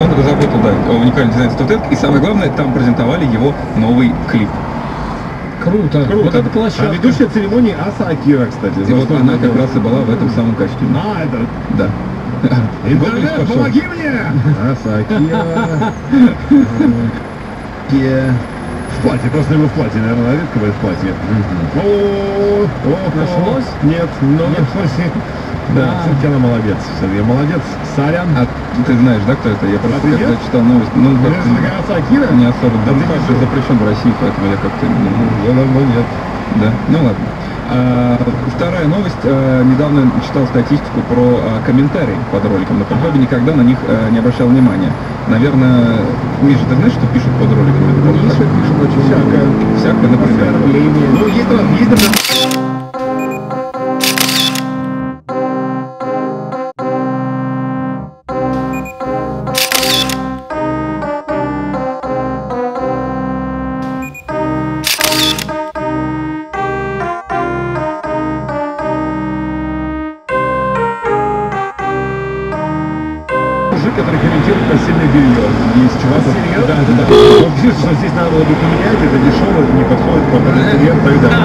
Заработал, да, уникальный дизайн студент, и самое главное, там презентовали его новый клип. Круто. Вот это площадка. А ведущая церемонии Аса Акира, кстати. И вот она как раз и была в этом самом костюме. Да. Интернет, помоги мне! Аса Акира. В платье, просто его в платье, наверное, редко будет в платье. Нашлось? Нет, но нашлось. Да, все-таки она молодец. Я молодец, Сарян. А ты знаешь, да, кто это? Я просто когда читал новость. Ну, Акира? Не особо. Да, ты запрещен в России, поэтому я как-то не могу. Нет. Да? Ну ладно. Вторая новость. Недавно читал статистику про комментарии под роликом, но подробно никогда на них не обращал внимания. Наверное, Миша, ты знаешь, что пишут под роликами? Пишут очень всякое, например. Ну, есть который комментирует постельное белье. Есть чувак. Да. Он пишет, что здесь надо было бы поменять, это дешево, это не подходит по конкуренту и так далее.